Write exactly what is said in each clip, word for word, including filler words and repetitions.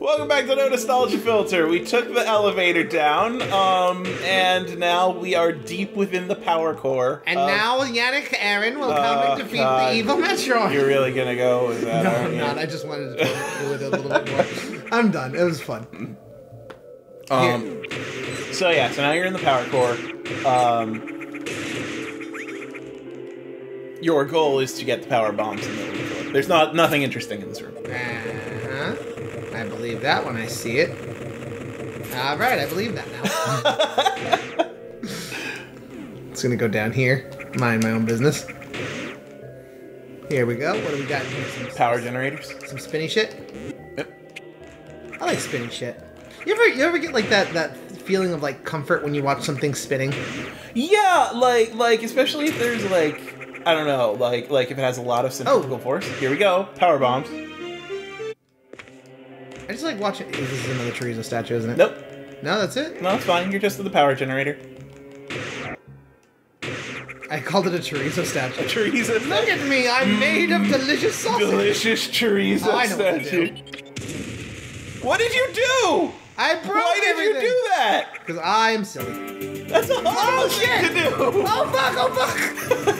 Welcome back to No Nostalgia Filter. We took the elevator down, um, and now we are deep within the power core. And uh, now Yannick Aaron will uh, come and defeat God. the evil Metroid. You're really gonna go with that, No, I'm you? not. I just wanted to do it a little bit more. I'm done. It was fun. Um, Here. So yeah, so now you're in the power core. Um... Your goal is to get the power bombs in the room. There's not nothing interesting in this room. Uh-huh. I believe that when I see it. All right, I believe that now. It's gonna go down here. Mind my own business. Here we go. What do we got here? Some power some, generators. Some spinny shit. Yep. I like spinny shit. You ever you ever get like that that feeling of like comfort when you watch something spinning? Yeah, like like especially if there's like. I don't know, like like if it has a lot of centrifugal oh. force. Here we go, power bombs. I just like watching. This is another Teresa statue, isn't it? Nope. No, that's it. No, it's fine. You're just the power generator. I called it a chorizo statue. A chorizo. Look at me! I'm made of delicious sausage. Delicious chorizo oh, statue. What, what did you do? I broke Why everything. did you do that? Because I'm silly. That's a horrible oh, shit. thing to do. Oh fuck! Oh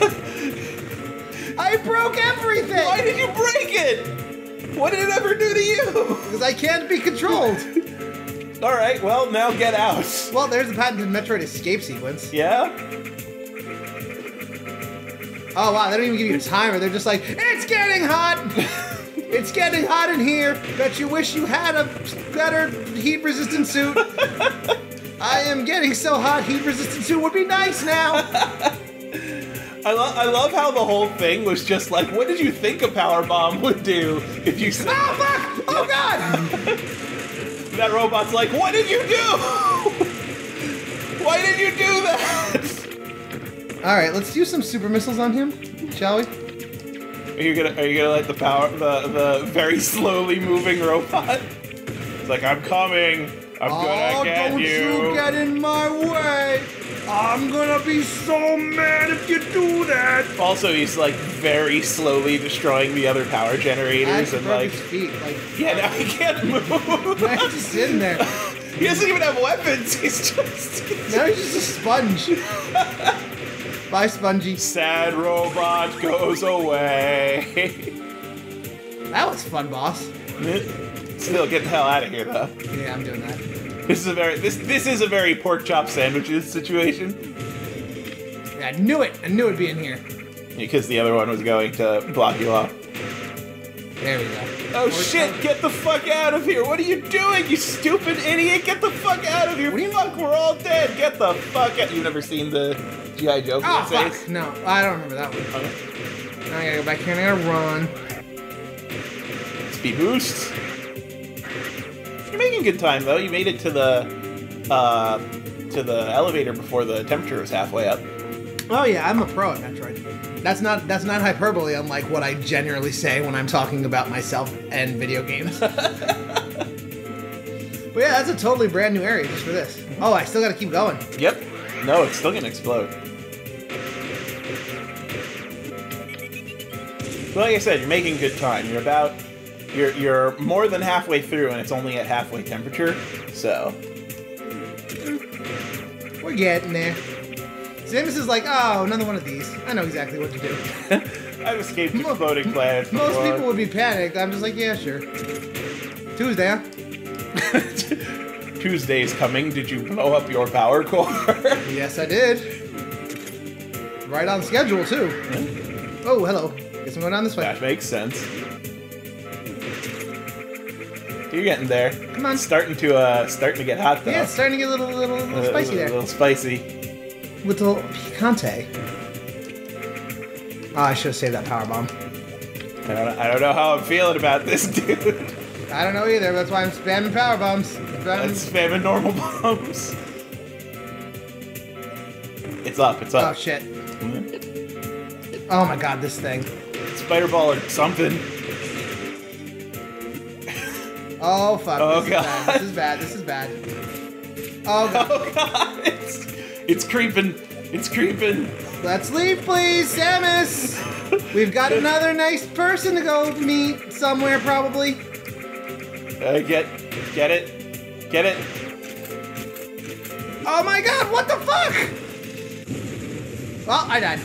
fuck! I broke everything! Why did you break it? What did it ever do to you? Because I can't be controlled. Alright, well, now get out. Well, there's the patented Metroid escape sequence. Yeah? Oh, wow, they don't even give you a timer. They're just like, it's getting hot! It's getting hot in here. Bet you wish you had a better heat-resistant suit. I am getting so hot, heat-resistant suit would be nice now. I, lo I love how the whole thing was just like, what did you think a power bomb would do if you said... Oh, fuck! Oh, God! That robot's like, what did you do? Why did you do that? All right, let's do some super missiles on him, shall we? Are you gonna, are you gonna let the power, the, the very slowly moving robot? It's like, I'm coming. I'm oh, gonna get you. Oh, don't you get in my way. I'm gonna be so mad if you do that! Also, he's, like, very slowly destroying the other power generators and, like... his feet, like... Yeah, now he can't move! Now he's just in there. He doesn't even have weapons, he's just... Now he's just a sponge. Bye, Spongy. Sad robot goes away. That was fun, boss. Still, get the hell out of here, though. Yeah, I'm doing that. This is a very this this is a very pork chop sandwiches situation. Yeah, I knew it. I knew it'd be in here. Because the other one was going to block you off. There we go. Oh pork shit! Chop. Get the fuck out of here! What are you doing, you stupid idiot? Get the fuck out of here! What do you fuck? We're all dead. Get the fuck out! You've never seen the G I Joe? Oh fuck! Face? No, I don't remember that one. Okay. Now I gotta go back here and I gotta run. Speed boost. You're making good time though. You made it to the uh, to the elevator before the temperature was halfway up. Oh yeah, I'm a pro at Metroid. That's not that's not hyperbole, unlike what I generally say when I'm talking about myself and video games. But yeah, that's a totally brand new area just for this. Oh, I still gotta keep going. Yep. No, it's still gonna explode. But like I said, you're making good time. You're about. You're, you're more than halfway through, and it's only at halfway temperature, so... We're getting there. Samus is like, oh, another one of these. I know exactly what to do. I've escaped exploding planets before. Most people would be panicked. I'm just like, yeah, sure. Tuesday, huh? Tuesday's coming. Did you blow up your power core? Yes, I did. Right on schedule, too. Mm-hmm. Oh, hello. Guess I'm going down this way. That makes sense. You're getting there. Come on. Starting to uh, starting to get hot though. Yeah, it's starting to get a little little, little uh, spicy there. A little spicy. Little picante. Oh, I should have saved that power bomb. I don't I don't know how I'm feeling about this, dude. I don't know either. That's why I'm spamming power bombs. I'm spamming normal bombs. It's up. It's up. Oh shit. Mm-hmm. Oh my god, this thing. Spider ball or something. Oh fuck! Oh this god! Is bad. This is bad. This is bad. Oh god! Oh, god. It's, it's creeping! It's creeping! Let's leave, please, Samus. We've got another nice person to go meet somewhere, probably. Uh, get, get it, get it. Oh my god, what the fuck? Well, I died.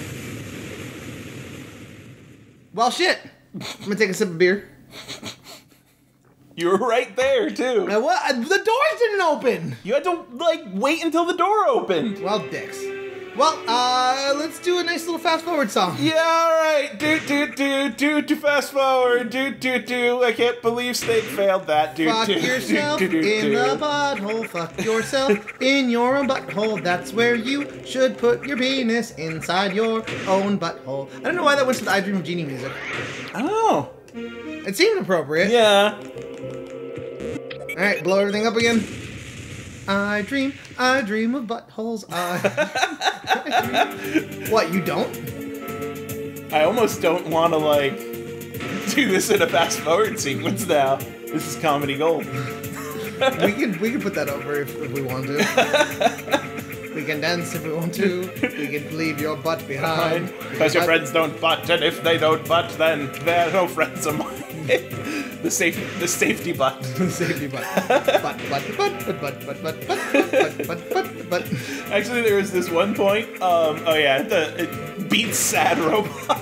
Well, shit. I'm gonna take a sip of beer. You were right there, too. I was, the doors didn't open. You had to, like, wait until the door opened. Well, dicks. Well, uh, let's do a nice little fast-forward song. Yeah, alright. Do, do, do, do, do, fast-forward. Do, do, do. I can't believe Snake failed that. Do, fuck do, yourself do, do, do, in do. the butthole. Fuck yourself in your own butthole. That's where you should put your penis, inside your own butthole. I don't know why that was the I Dream of Genie music. I don't know. It seemed appropriate. Yeah. Alright, blow everything up again. I dream, I dream of buttholes. I, I dream. What, you don't? I almost don't want to, like, do this in a fast forward sequence now. This is comedy gold. we can we can put that over if, if we want to. We can dance if we want to. We can leave your butt behind. Because your friends don't butt, and if they don't butt, then they're no friends of mine. The safe, the safety butt. The safety butt. Butt, butt, butt, butt, butt, butt, butt, butt, butt, butt, butt. Actually, there was this one point. Um, oh yeah, the it beats Sad Robot.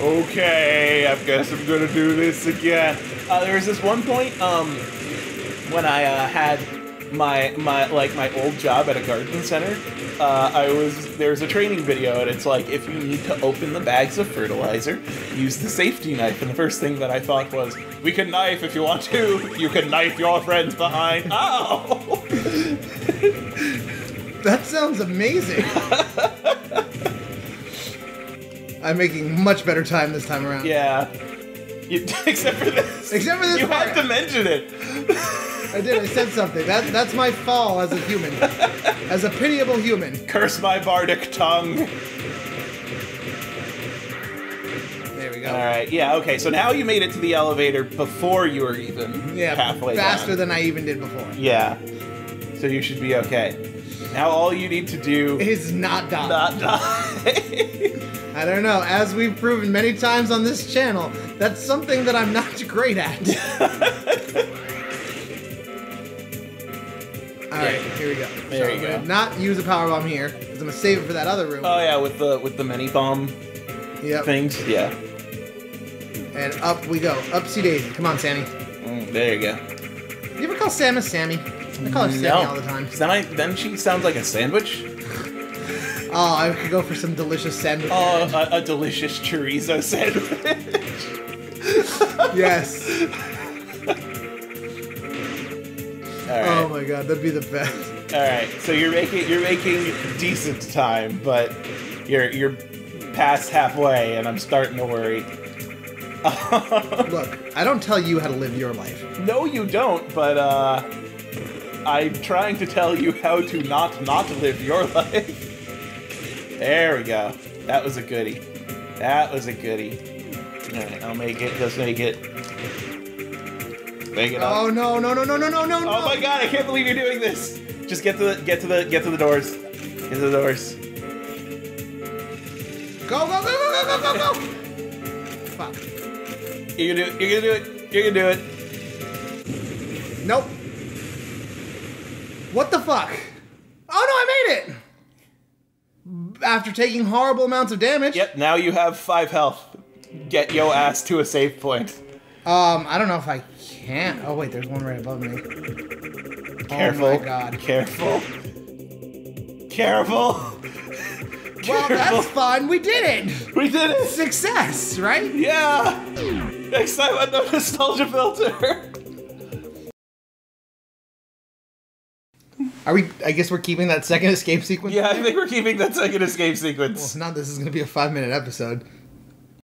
Okay, I guess I'm gonna do this again. Uh, there was this one point um, when I uh, had my my like my old job at a garden center. Uh, I was there's a training video, and it's like, if you need to open the bags of fertilizer, use the safety knife. And the first thing that I thought was, we can knife if you want to. You can knife your friends behind. Oh! That sounds amazing. I'm making much better time this time around. Yeah. You, except for this. Except for this. You part. Had to mention it. I did, I said something. That, that's my fall as a human. As a pitiable human. Curse my bardic tongue. There we go. Alright, yeah, okay, so now you made it to the elevator before you were even yeah, halfway faster down. Than I even did before. Yeah. So you should be okay. Now all you need to do... is not die. Not die. I don't know, as we've proven many times on this channel, that's something that I'm not great at. Alright, yeah. Here we go. There so you I'm go. Gonna not use a power bomb here, because I'm gonna save it for that other room. Oh yeah, with the with the mini bomb yep. things. Yeah. And up we go. Upsy daisy. Come on, Sammy. Mm, there you go. You ever call Samus Sammy? I call her Sammy no. all the time. I, then she sounds like a sandwich. Oh, I could go for some delicious sandwich. Oh, a, a delicious chorizo sandwich. Yes. Right. Oh my god, that'd be the best. All right, so you're making you're making decent time, but you're you're past halfway, and I'm starting to worry. Look, I don't tell you how to live your life. No, you don't. But uh, I'm trying to tell you how to not not live your life. There we go. That was a goodie. That was a goodie. All right, I'll make it. Let's make it. It oh up. no no no no no no no! Oh my god! I can't believe you're doing this. Just get to the get to the get to the doors. Get to the doors. Go go go go go go go go! Fuck! You're gonna do it! You're gonna do it! You're gonna do it! Nope. What the fuck? Oh no! I made it. After taking horrible amounts of damage. Yep. Now you have five health. Get yo ass to a save point. Um, I don't know if I can't. Oh wait, there's one right above me. Careful! Oh my god! Careful! Careful! Well, that's fun. We did it. We did it. Success, right? Yeah. Next time on the nostalgia filter. Are we? I guess we're keeping that second escape sequence. Yeah, I think we're keeping that second escape sequence. Well, now this is gonna be a five-minute episode.